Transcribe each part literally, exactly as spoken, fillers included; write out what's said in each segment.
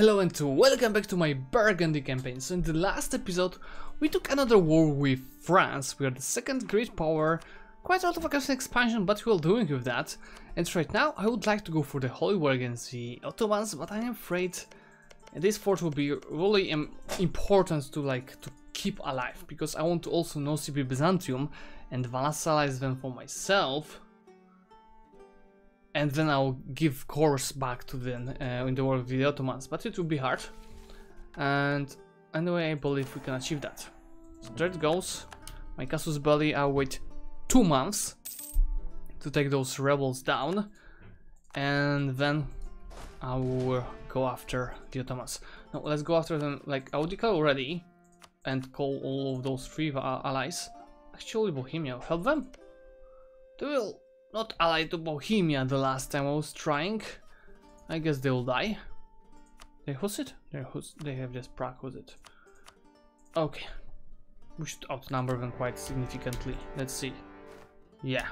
Hello and welcome back to my Burgundy campaign. So in the last episode we took another war with France. We are the second great power, quite a lot of aggressive expansion, but we are doing with that. And right now I would like to go for the Holy War against the Ottomans, but I am afraid this fort will be really um, important to like to keep alive, because I want to also no C B Byzantium and vassalize them for myself. And then I'll give course back to them uh, in the war with the Ottomans, but it will be hard. And anyway, I believe we can achieve that. So there it goes. My Casus Belli, I'll wait two months to take those rebels down. And then I will go after the Ottomans. Now let's go after them, like, I'll declare already and call all of those three allies. Actually, Bohemia will help them. They will not ally to Bohemia the last time I was trying. I guess they will die. They host it? They, host, they have just Prague with it. Okay. We should outnumber them quite significantly. Let's see. Yeah.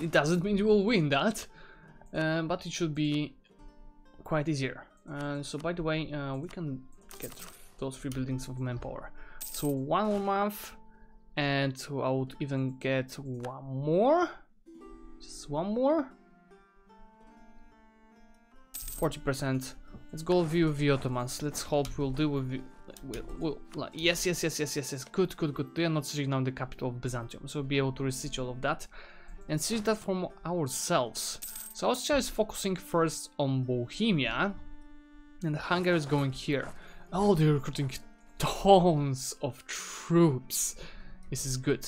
It doesn't mean you will win that. Uh, but it should be quite easier. Uh, so by the way, uh, we can get those three buildings of manpower. So one more month. And I would even get one more. Just one more. forty percent. Let's go view the Ottomans. Let's hope we'll deal with the... We'll, we'll, like, yes, yes, yes, yes, yes, yes. Good, good, good. They are not sitting down the capital of Byzantium. So we'll be able to resist all of that. And seize that from ourselves. So Austria is focusing first on Bohemia. And Hungary is going here. Oh, they're recruiting tons of troops. This is good.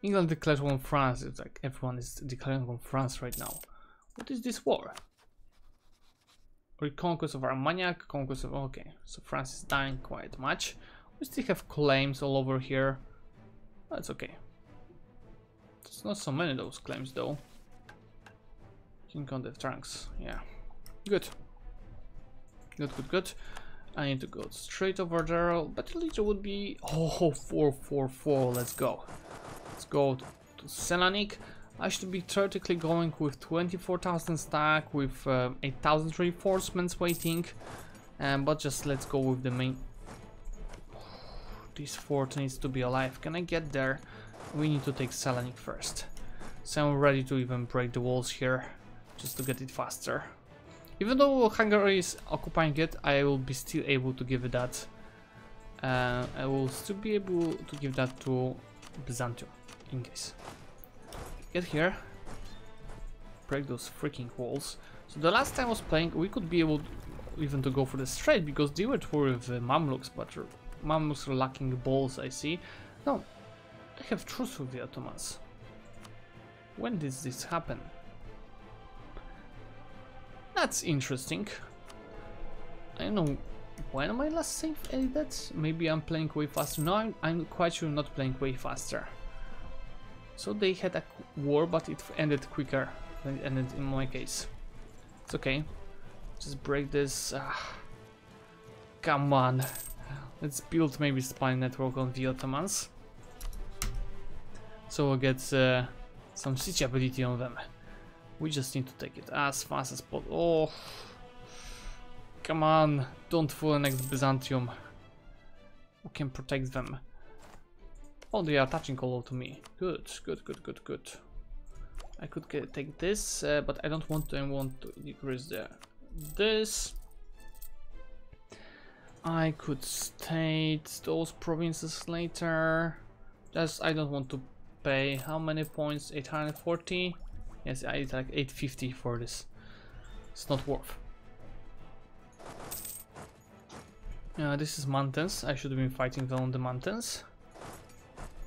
England declared on France. It's like everyone is declaring on France right now. What is this war? Reconquest of Armagnac, conquest of... Okay, so France is dying quite much. We still have claims all over here. That's okay. There's not so many of those claims though. King on the trunks, yeah. Good. Good, good, good. I need to go straight over there, but later would be... Oh, four four four, let's go. Let's go to, to Selanik. I should be theoretically going with twenty-four thousand stack, with uh, eight thousand reinforcements waiting. Um, but just let's go with the main... Oh, this fort needs to be alive. Can I get there? We need to take Selanik first. So I'm ready to even break the walls here, just to get it faster. Even though Hungary is occupying it, I will be still able to give it that. Uh, I will still be able to give that to Byzantium. In case. Get here. Break those freaking walls. So the last time I was playing, we could be able to even to go for the straight, because they were at war with the Mamluks, but Mamluks are lacking balls, I see. No, they have truce with the Ottomans. When did this happen? That's interesting. I don't know. When am I last save that? Maybe I'm playing way faster. No, I'm, I'm quite sure I'm not playing way faster. So they had a war, but it ended quicker than it ended in my case. It's okay. Just break this. Ah, come on. Let's build maybe spy network on the Ottomans. So we'll get uh, some siege ability on them. We just need to take it as fast as possible. Oh. Come on, don't fool the next Byzantium. We can protect them. Oh, they are attaching all to me. Good, good, good, good, good. I could get, take this, uh, but I don't want to, I want to decrease the, this. I could state those provinces later. Just, I don't want to pay how many points? eight hundred forty? Yes, I need like eight fifty for this. It's not worth. Uh, this is mountains. I should have been fighting them on the mountains.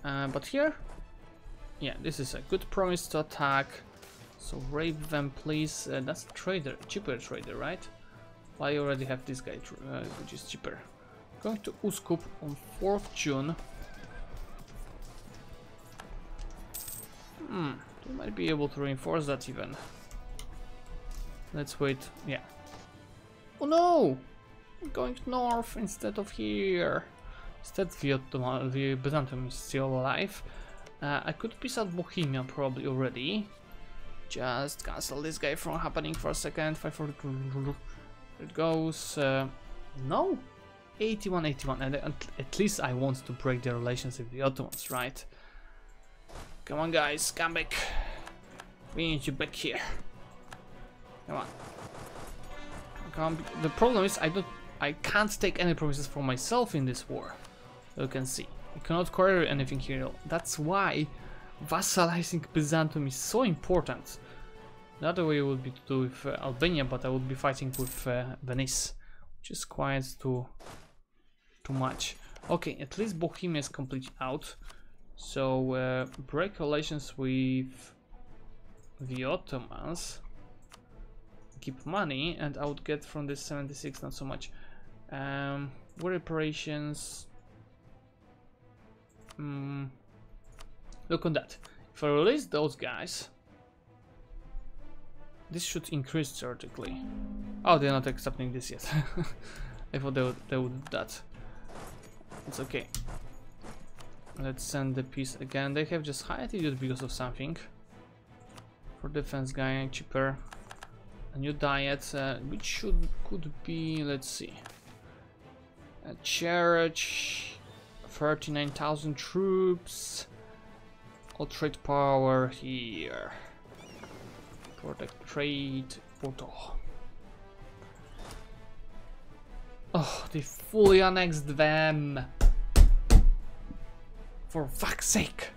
Uh, but here, yeah, this is a good promise to attack. So rape them, please. Uh, that's a trader, cheaper trader, right? Well, I already have this guy, uh, which is cheaper. Going to Uskub on fourth of June. Hmm, we might be able to reinforce that even. Let's wait. Yeah. Oh no! Going north instead of here. Instead the, Ottoman, the Byzantium is still alive. Uh, I could piece out Bohemia probably already. Just cancel this guy from happening for a second. five, four, It goes... Uh, no? eighty-one, eighty-one. And at least I want to break the relations with the Ottomans, right? Come on, guys. Come back. We need you back here. Come on. Come on. The problem is I don't... I can't take any promises for myself in this war. You can see. You cannot quarry anything here. That's why vassalizing Byzantium is so important. The other way would be to do with uh, Albania, but I would be fighting with uh, Venice, which is quite too, too much. Okay, at least Bohemia is completely out. So, uh, break relations with the Ottomans. Keep money, and I would get from this seventy-six, not so much. Um, war reparations... Mm, look on that. If I release those guys, this should increase theoretically. Oh, they're not accepting this yet. I thought they would, they would do that. It's okay. Let's send the piece again. They have just high attitude because of something. For defense guy, cheaper. A new diet, uh, which should could be, let's see. A church. thirty-nine thousand troops. All trade power here. Protect trade portal. Oh, they fully annexed them. For fuck's sake.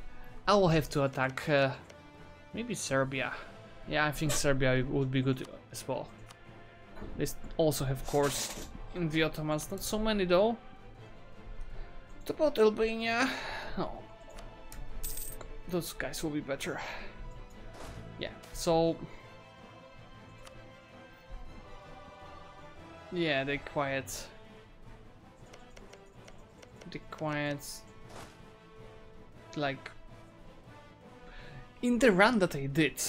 I will have to attack uh, maybe Serbia. Yeah, I think Serbia would be good as well. They also have cores in the Ottomans. Not so many though. What about Albania? No. Those guys will be better. Yeah, so... Yeah, they're quiet. They're quiet. Like... In the run that I did,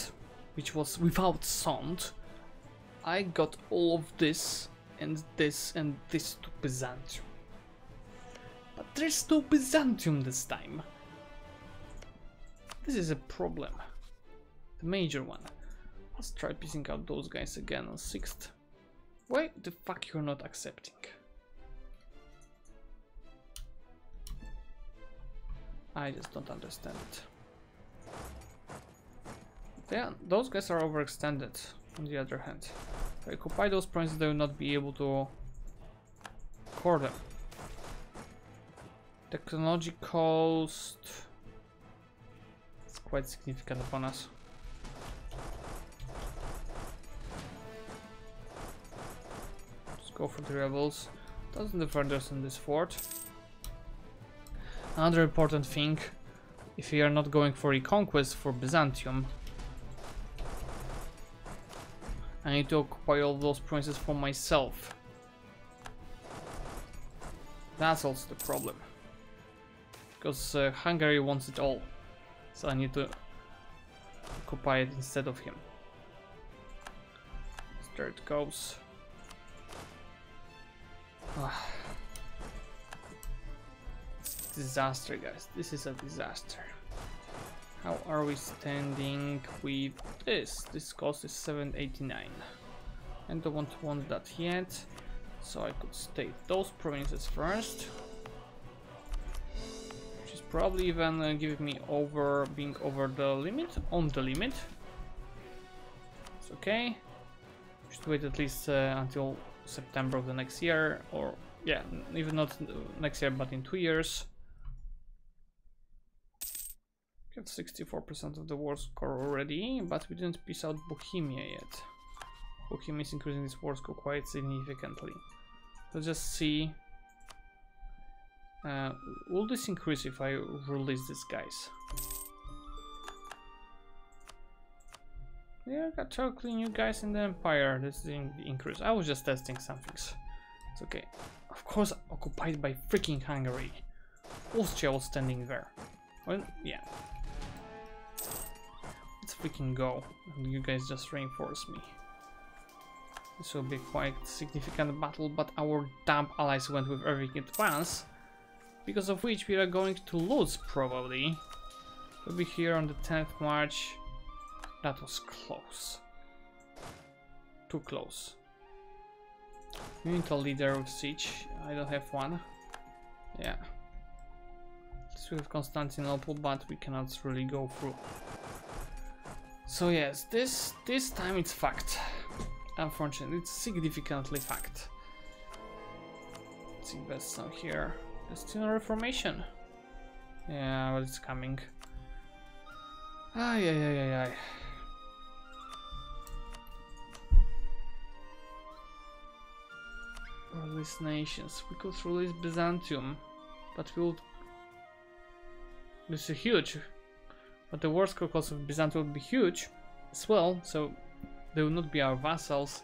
which was without sound, I got all of this and this and this to Byzantium. But there's no Byzantium this time. This is a problem. The major one. Let's try pissing out those guys again on sixth. Why the fuck you're not accepting? I just don't understand it. Yeah, those guys are overextended, on the other hand. If I occupy those provinces, they will not be able to core them. Technology cost is quite significant upon us. Let's go for the rebels. Doesn't defend us in this fort. Another important thing, if we are not going for reconquest for Byzantium, I need to occupy all those provinces for myself. That's also the problem. Because uh, Hungary wants it all, so I need to occupy it instead of him. There it goes. Ah. Disaster, guys. This is a disaster. How are we standing with this? This cost is seven eighty-nine. I don't want to want that yet, so I could state those provinces first. Probably even uh, give me over being over the limit, on the limit. It's okay. Should wait at least uh, until September of the next year, or yeah, even not next year, but in two years. We have sixty-four percent of the war score already, but we didn't piece out Bohemia yet. Bohemia is increasing this war score quite significantly. Let's just see. Uh, will this increase if I release these guys? Yeah, I got totally new guys in the Empire. This didn't increase. I was just testing some things. It's okay. Of course, occupied by freaking Hungary. Austria was standing there. Well, yeah. Let's freaking go. And you guys just reinforce me. This will be quite a significant battle, but our dumb allies went with everything at once. Because of which we are going to lose, probably. We'll be here on the tenth of March. That was close. Too close. Mutual leader of siege. I don't have one. Yeah. We have Constantinople, but we cannot really go through. So yes, this this time it's fact. Unfortunately, it's significantly fact. Let's invest some here. There's still no reformation. Yeah, well, it's coming. Ay, ay, ay, ay, ay. Release nations. We could release Byzantium, but we would. This is huge. But the war score cost of Byzantium would be huge as well, so they will not be our vassals.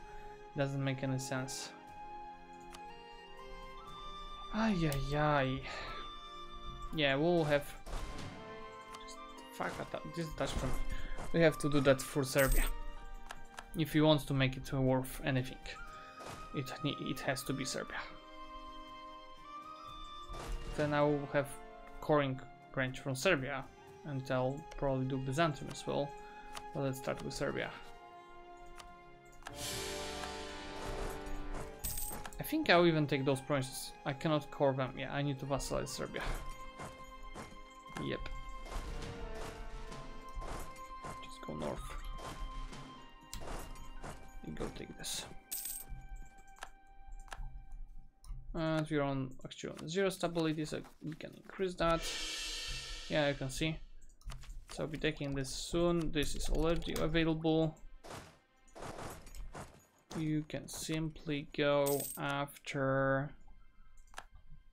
Doesn't make any sense. Ay, ay, ay. Yeah, we'll have. Just fuck that. Just touch from me. We have to do that for Serbia. If you want to make it worth anything, it it has to be Serbia. Then I will have coring branch from Serbia, and I'll probably do Byzantium as well. But let's start with Serbia. I think I'll even take those provinces. I cannot core them. Yeah, I need to vassalize Serbia. Yep. Just go north. You go take this. And we're on actual zero stability, so we can increase that. Yeah, you can see. So I'll be taking this soon. This is already available. You can simply go after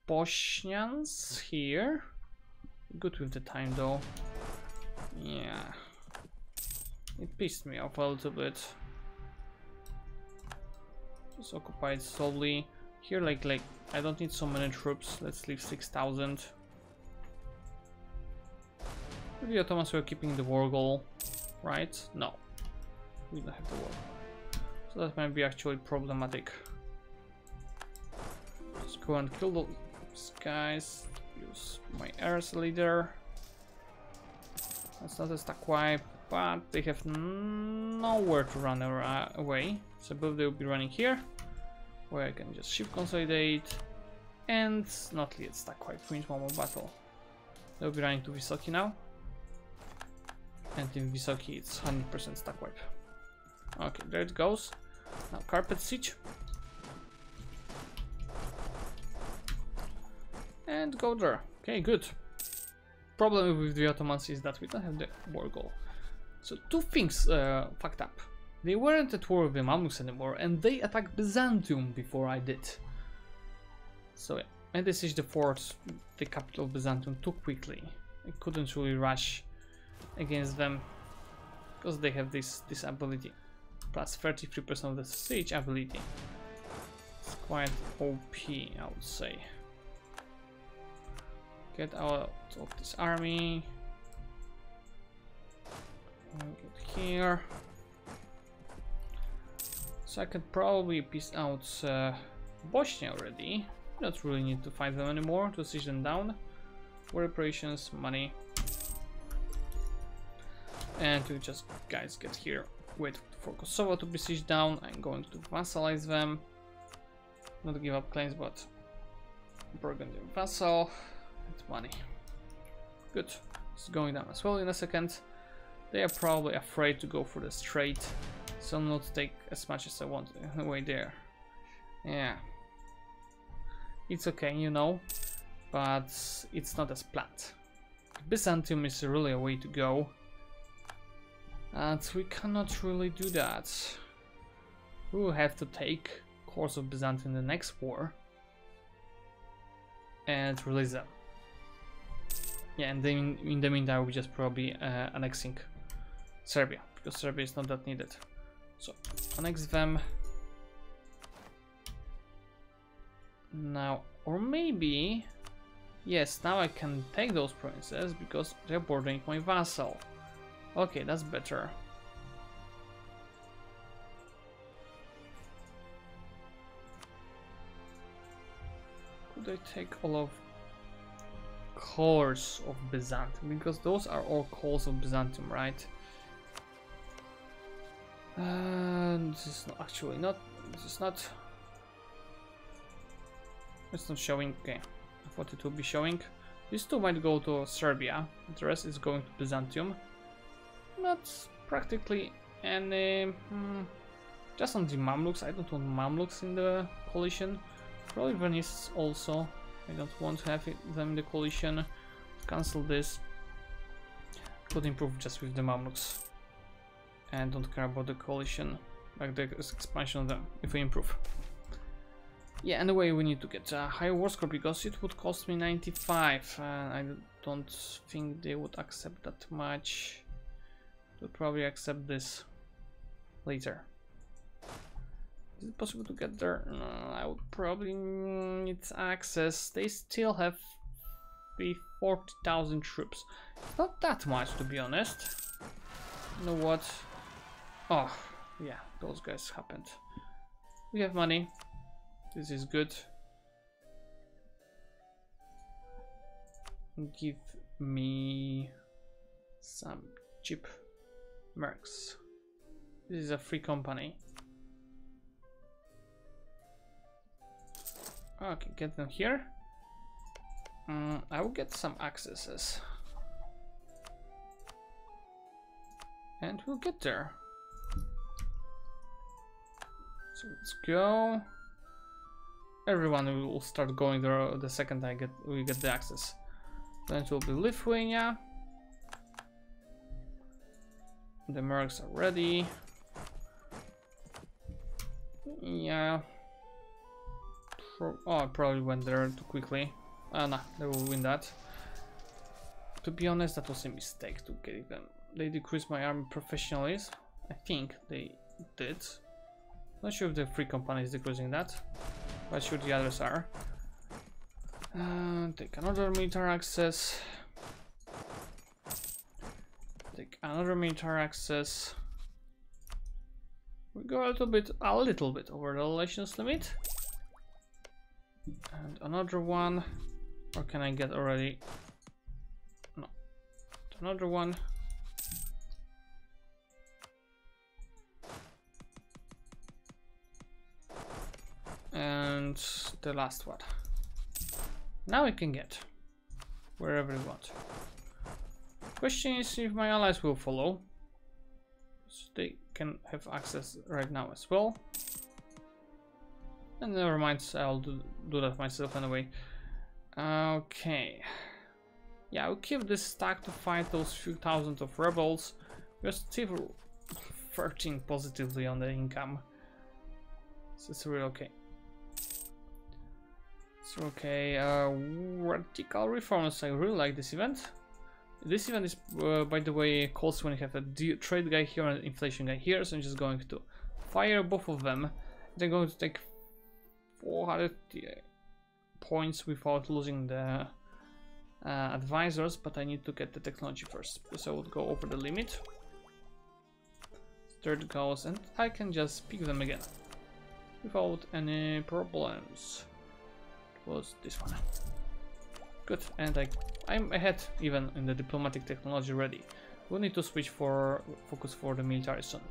Bosnians here. Good with the time though. Yeah. It pissed me off a little bit. Just occupy it slowly. Here like like I don't need so many troops. Let's leave six thousand. The Ottomans were keeping the war goal, right? No, we don't have the war, so that might be actually problematic. Let's go and kill those guys. Use my heirs leader. That's not a stack wipe, but they have nowhere to run away, so both they will be running here, where I can just shift consolidate and not let stack wipe. Win one more battle. They'll be running to Visoki now. And in Visoki it's one hundred percent stack wipe. Okay, there it goes. Now carpet siege. And go there. Okay, good. Problem with the Ottomans is that we don't have the war goal. So two things uh, fucked up. They weren't at war with the Mamluks anymore, and they attacked Byzantium before I did. So yeah, and they sieged the fort, the capital of Byzantium, too quickly. I couldn't really rush against them, because they have this, this ability. Plus thirty-three percent of the siege ability. It's quite O P, I would say. Get out of this army. Get here. So I could probably piece out uh, Bosnia already. We don't really need to fight them anymore, to siege them down. War operations, money. And you just guys get here, wait for Kosovo to be sieged down. I'm going to vassalize them, not give up claims, but Burgundy vassal and money. Good, it's going down as well in a second. They are probably afraid to go for the strait, so I'm not take as much as I want away there. Yeah, it's okay, you know, but it's not as planned. Byzantium is really a way to go. And we cannot really do that. We will have to take course of Byzantium in the next war and release them. Yeah, and then in the meantime we're just probably uh, annexing Serbia, because Serbia is not that needed. So annex them now, or maybe yes, now I can take those provinces because they're bordering my vassal. Okay, that's better. Could I take all of cores of Byzantium? Because those are all cores of Byzantium, right? And uh, this is actually not. This is not. It's not showing. Okay, I thought it would be showing. These two might go to Serbia, the rest is going to Byzantium. Not practically any... Mm, just on the Mamluks, I don't want Mamluks in the coalition. Probably Venice also, I don't want to have it, them in the coalition. Cancel this. Could improve just with the Mamluks. And don't care about the coalition, like the expansion of them, if we improve. Yeah, anyway, we need to get a higher war score because it would cost me ninety-five. Uh, I don't think they would accept that much. They'll probably accept this later. Is it possible to get there? No, I would probably need access. They still have forty thousand troops. It's not that much, to be honest. You know what? Oh, yeah, those guys happened. We have money. This is good. Give me some cheap mercs. This is a free company. Okay, get them here. Um, I will get some accesses. And we'll get there. So let's go. Everyone will start going there the second I get we get the access. Then it will be Lithuania. The mercs are ready. Yeah. Pro oh, I probably went there too quickly. Ah, nah, they will win that. To be honest, that was a mistake to get them. They decreased my army professionals. I think they did. Not sure if the free company is decreasing that. But sure the others are. Uh, take another military access. Take another military access. We go a little bit, a little bit over the relations limit. And another one. Or can I get already? No. Another one. And the last one. Now we can get wherever we want. Question is if my allies will follow. So they can have access right now as well. And never mind, I'll do, do that myself anyway. Okay. Yeah, I'll keep this stack to fight those few thousand of rebels. We're still thirteen positively on the income. So it's really okay. So okay, uh, radical reforms, I really like this event. This event is, uh, by the way, calls when you have a trade guy here and an inflation guy here, so I'm just going to fire both of them. They're going to take four hundred points without losing the uh, advisors, but I need to get the technology first, so I would go over the limit. Third goes, and I can just pick them again, without any problems. Was this one. Good, and I, I'm ahead even in the diplomatic technology ready. We'll need to switch for focus for the military soon.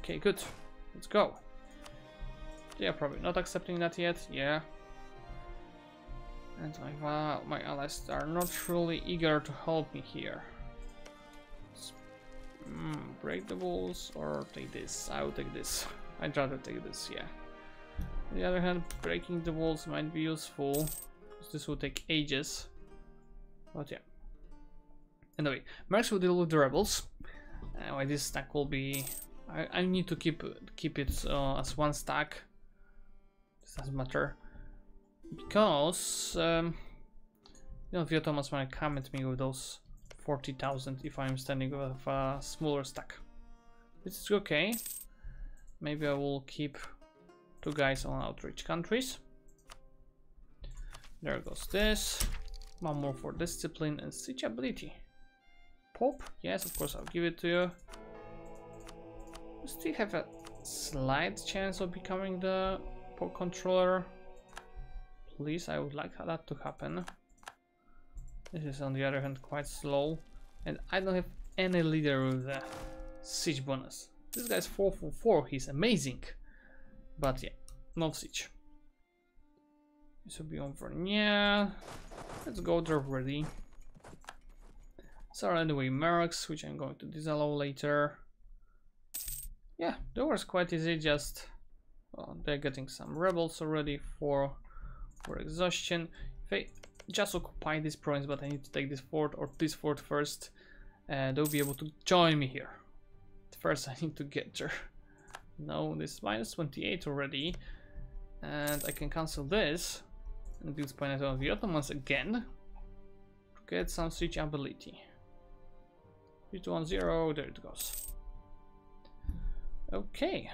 Okay, good. Let's go. They are probably not accepting that yet, yeah. And my, uh, my allies are not really eager to help me here. Mm, break the walls or take this. I will take this. I'd rather take this, yeah. On the other hand, breaking the walls might be useful, because this will take ages, but yeah. Anyway, mercs will deal with the rebels. Anyway, this stack will be... I, I need to keep keep it uh, as one stack. This doesn't matter. Because... Um, you know, the Ottomans might come at me with those forty thousand if I'm standing with a smaller stack. This is okay. Maybe I will keep... two guys on outreach countries. There goes this. One more for discipline and siege ability. Pop, yes, of course, I'll give it to you. We still have a slight chance of becoming the pop controller. Please, I would like that to happen. This is, on the other hand, quite slow. And I don't have any leader with the siege bonus. This guy's four for four, he's amazing. But yeah, no siege. This will be on for, yeah, let's go there already. So right away Mercs, which I'm going to disallow later. Yeah, that was quite easy, just well, they're getting some rebels already for, for exhaustion. If I just occupy this province, but I need to take this fort or this fort first, uh, they'll be able to join me here. First I need to get there. No, this is minus twenty-eight already. And I can cancel this and do Spinate of the Ottomans again to get some siege ability. three two one zero, there it goes. Okay.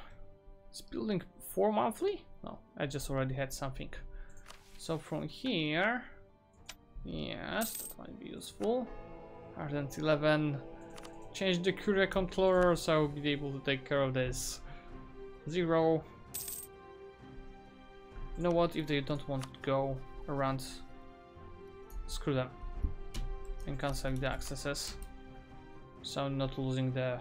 It's building four monthly? No, I just already had something. So from here, yes, that might be useful. Ardent eleven. Change the Curia controller so I will be able to take care of this. Zero. You know what, if they don't want to go around, screw them and cancel the accesses, so I'm not losing the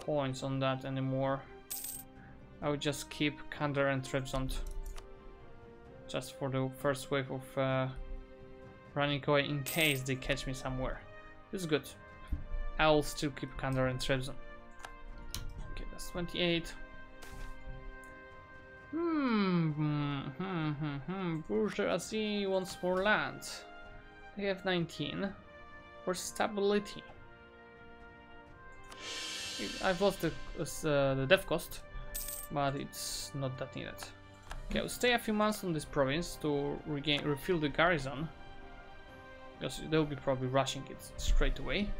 points on that anymore. I would just keep Kandar and Trebzond just for the first wave of uh, running away in case they catch me somewhere. This is good. I'll still keep Kandar and Trebzond. Okay, that's twenty-eight. Hmm, hmm, hmm, hmm, hmm. Bourgeoisie wants more land. They have nineteen. For stability. I've lost the, uh, the death cost, but it's not that needed. Okay, I'll stay a few months on this province to regain, refill the garrison. Because they'll be probably rushing it straight away.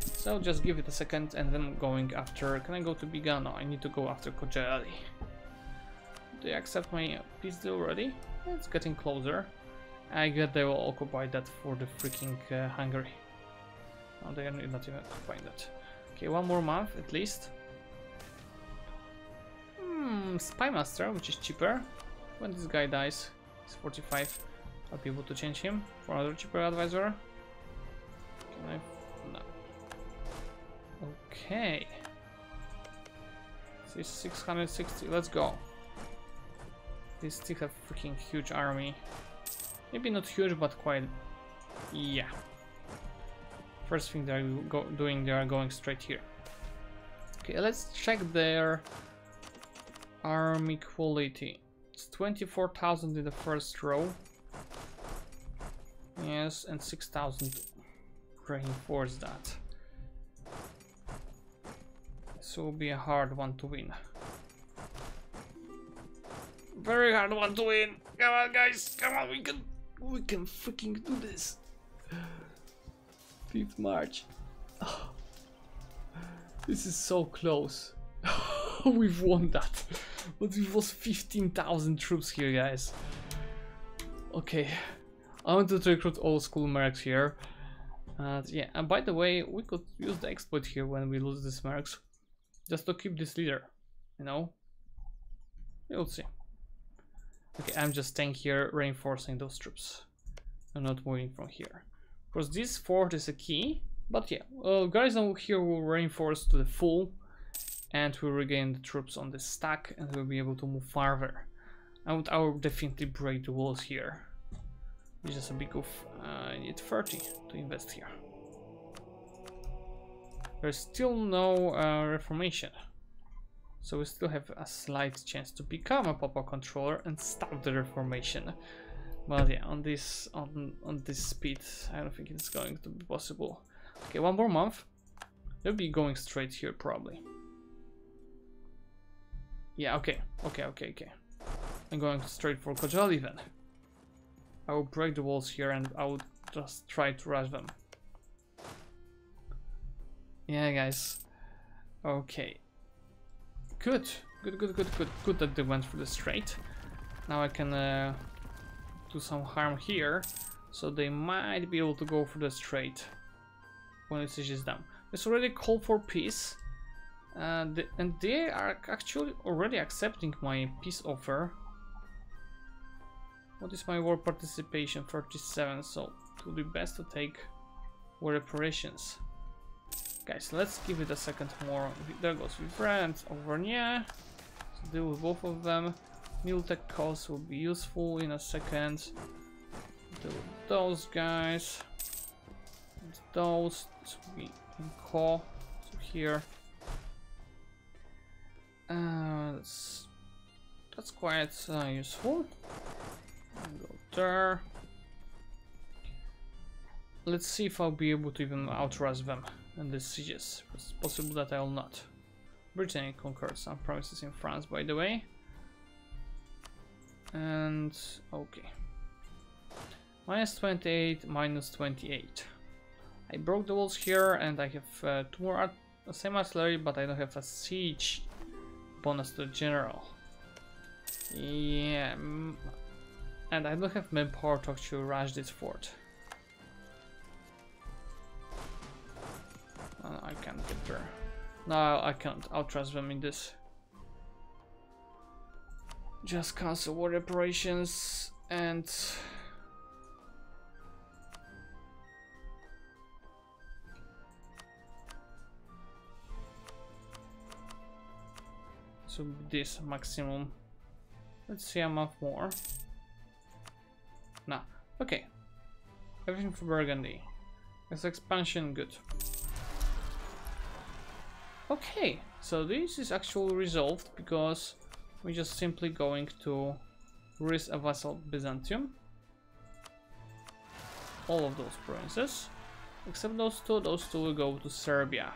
So I'll just give it a second and then going after... Can I go to Bigano? I need to go after Kojali. They accept my peace deal already? It's getting closer. I guess they will occupy that for the freaking uh, Hungary. No, they are not even occupying that. Okay, one more month at least. Hmm, Spymaster, which is cheaper. When this guy dies, he's forty-five. I'll be able to change him for another cheaper advisor. Can I? No. Okay. This is six hundred sixty. Let's go. They still have a freaking huge army. Maybe not huge, but quite... Yeah. First thing they're go doing, they are going straight here. Okay, let's check their army quality. It's twenty-four thousand in the first row. Yes, and six thousand reinforce that. This will be a hard one to win. Very hard one to win. Come on, guys. Come on, we can, we can freaking do this. fifth March. Oh. This is so close. We've won that, but we've lost fifteen thousand troops here, guys. Okay, I want to recruit all school mercs here. Uh, yeah, and by the way, we could use the exploit here when we lose these mercs, just to keep this leader. You know, you'll see. Okay, I'm just staying here, reinforcing those troops. I'm not moving from here. Of course, this fort is a key, but yeah, uh, garrison here will reinforce to the full, and we'll regain the troops on the stack, and we'll be able to move farther. I would, I would definitely break the walls here. It's just a big oof. Uh, I need thirty to invest here. There's still no uh, reformation. So we still have a slight chance to become a papal controller and stop the reformation. Well, yeah, on this on on this speed, I don't think it's going to be possible. Okay, one more month. They'll be going straight here probably. Yeah, okay, okay, okay, okay. I'm going straight for Kojali then. I will break the walls here and I will just try to rush them. Yeah, guys. Okay. Good, good, good, good, good, good that they went through the strait. Now I can uh, do some harm here, so they might be able to go through the strait when it is done. It's already called for peace, uh, the, and they are actually already accepting my peace offer. What is my war participation? thirty-seven, so it would be best to take war reparations. Guys, let's give it a second more. There goes with France, Armagnac. So deal with both of them. Militech calls will be useful in a second. Deal with those guys. And those. This will be in core. So here. Uh, that's, that's quite uh, useful. I'll go there. Let's see if I'll be able to even outrust them in these sieges. It's possible that I'll not. Brittany conquered some provinces in France, by the way. And okay. minus twenty-eight, minus twenty-eight. I broke the walls here, and I have uh, two more art same artillery, but I don't have a siege bonus to the general. Yeah, and I don't have manpower to actually rush this fort. Oh, I can't get there. No, I can't outrust them in this. Just cancel war reparations and so this maximum. Let's see a month more. Nah, okay. Everything for Burgundy. It's expansion, good. Okay, so this is actually resolved because we're just simply going to raise a vassal Byzantium. All of those provinces, except those two, those two will go to Serbia.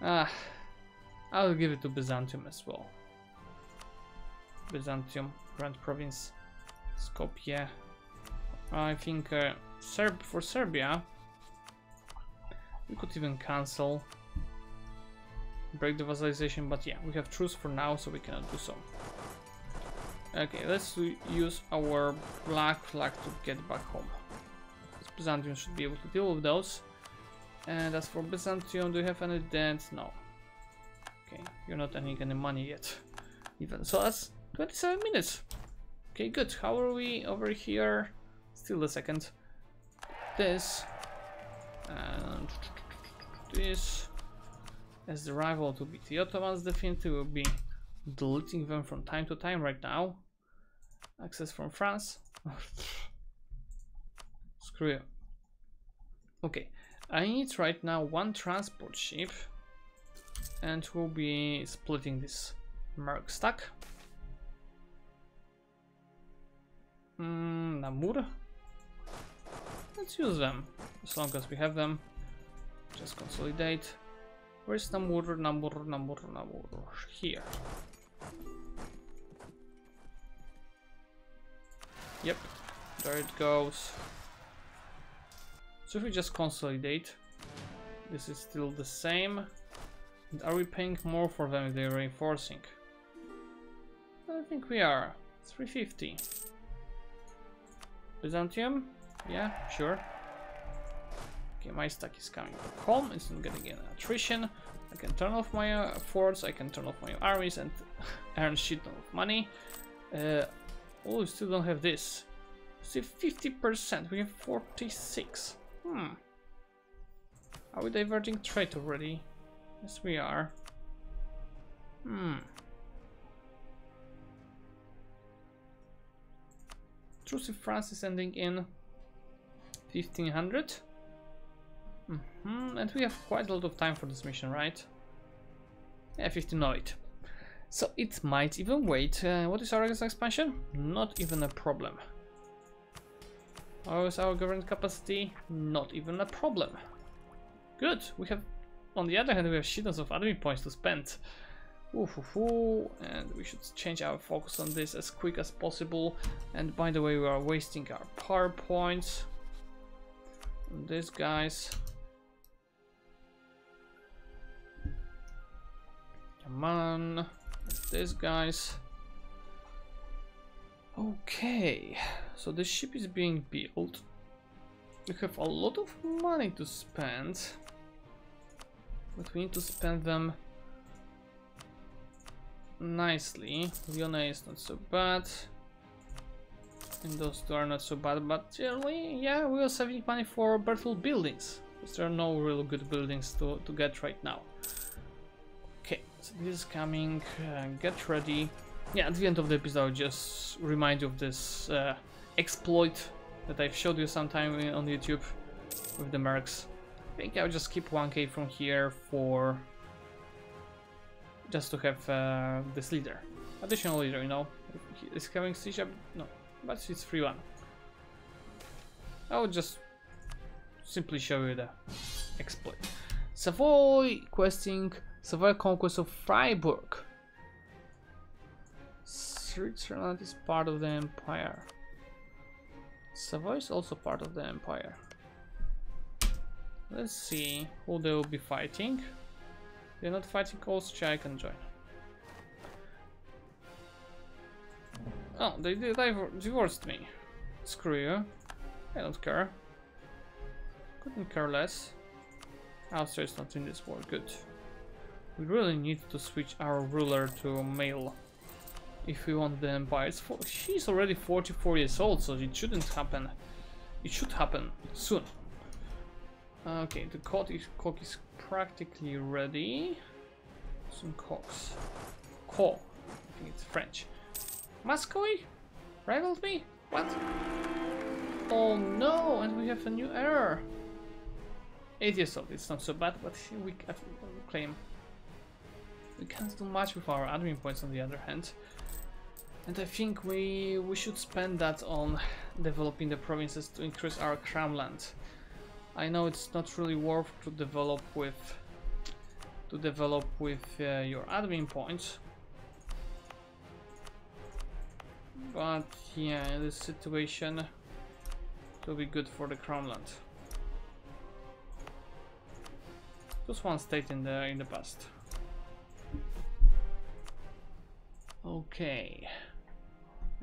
Ah, I'll give it to Byzantium as well. Byzantium, Grand Province, Skopje. I think uh, Serb for Serbia, we could even cancel. Break the vassalization, but yeah, we have truce for now, so we cannot do so. Okay, let's use our black flag to get back home. Byzantium should be able to deal with those. And as for Byzantium, do you have any dent? No. Okay, you're not earning any money yet. Even so, that's twenty-seven minutes. Okay, good. How are we over here? Still a second. This. And this. As the rival to be the Ottomans, definitely will be deleting them from time to time right now. Access from France. Screw you. Okay, I need right now one transport ship, and we'll be splitting this merc stack. Mm, Namur. Let's use them as long as we have them. Just consolidate. Where's Namur, Namur, Namur, Namur? Here. Yep, there it goes. So if we just consolidate, this is still the same. And are we paying more for them if they're reinforcing? I think we are. three fifty. Byzantium? Yeah, sure. Okay, my stack is coming back home, it's not getting any attrition. I can turn off my uh, forts, I can turn off my armies and earn shit ton of money. Uh, oh, we still don't have this. Still fifty percent, we have forty-six. Hmm. Are we diverting trade already? Yes, we are. Hmm. Truce with France is ending in fifteen hundred. Mm-hmm. And we have quite a lot of time for this mission, right? Yeah, fifteen oh eight. So it might even wait. Uh, what is our expansion? Not even a problem. What is our government capacity? Not even a problem. Good. We have, on the other hand, we have shitloads of admin points to spend. Ooh, ooh, ooh. And we should change our focus on this as quick as possible. And by the way, we are wasting our power points. These guys. Come on, these guys. Okay, so the ship is being built. We have a lot of money to spend, but we need to spend them nicely. Lyonnais is not so bad. And those two are not so bad, but generally, yeah, we are saving money for battle buildings. Because there are no real good buildings to, to get right now. Okay, so this is coming. Uh, get ready. yeah, at the end of the episode, just remind you of this uh, exploit that I've showed you sometime on YouTube with the mercs. I think I'll just keep one K from here for just to have uh, this leader, additional leader. You know, is having siege up? No, but it's free one. I will just simply show you the exploit. Savoy questing, Savoy conquest of Freiburg. Switzerland is part of the empire. Savoy is also part of the empire. Let's see who they will be fighting. They're not fighting Austria, I can join. Oh, they, they divorced me. Screw you. I don't care. Couldn't care less. Austria is not in this war, good. We really need to switch our ruler to male if we want the empire. For, she's already forty-four years old, so it shouldn't happen. It should happen soon. Okay, the cock is, cock is practically ready. Some cocks. Cock. I think it's French. Muscovy? Rivaled me? What? Oh no, and we have a new heir. Eight years old, it's not so bad, but we can claim. We can't do much with our admin points on the other hand. And I think we, we should spend that on developing the provinces to increase our crown land. I know it's not really worth to develop with to develop with uh, your admin points, but yeah, in this situation, it will be good for the Crownland. Just one state in the in the past. Okay,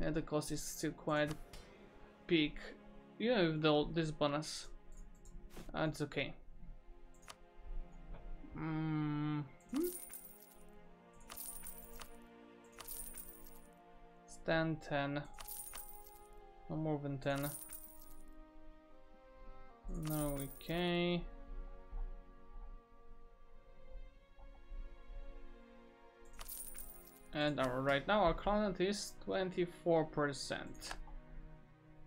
yeah, the cost is still quite big. Yeah, with the, this bonus. That's okay. Mm-hmm. Stand ten. No more than ten. No, okay. And our, right now our current is twenty-four percent.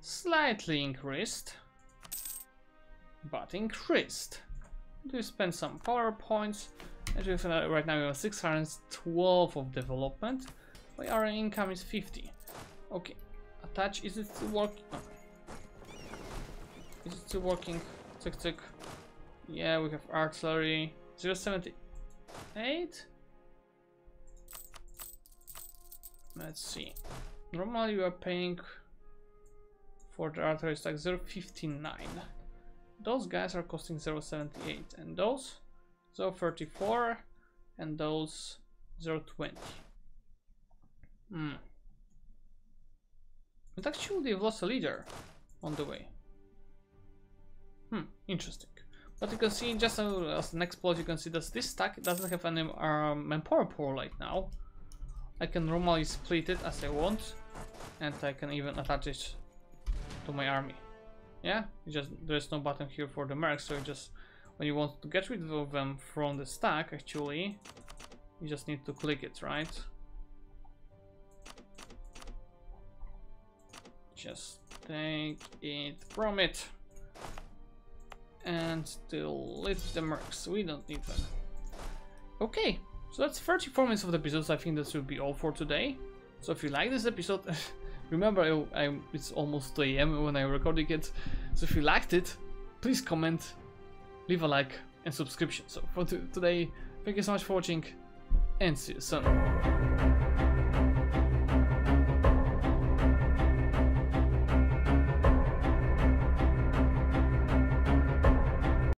Slightly increased. But increased. Do you spend some power points? And you know, right now we have six hundred twelve of development. But our income is fifty. Okay. Attach. Is it still working? Oh. Is it still working? Tick tick. Yeah, we have artillery. zero seventy-eight. Let's see. Normally we are paying for the artillery stack zero fifty-nine. Those guys are costing zero seventy-eight, and those zero thirty-four, and those zero twenty. Hmm. But actually they've lost a leader on the way. Hmm, interesting. But you can see, just as an exploit, you can see that this stack doesn't have any um, manpower pool right now. I can normally split it as I want, and I can even attach it to my army. Yeah, you just there's no button here for the mercs, so you just when you want to get rid of them from the stack, actually, you just need to click it, right? Just take it from it and delete the mercs. We don't need them. Okay, so that's thirty-four minutes of the episodes. I think this will be all for today. So if you like this episode. Remember, I, I, it's almost two A M when I'm recording it, so if you liked it, please comment, leave a like and subscription. So for today, thank you so much for watching and see you soon.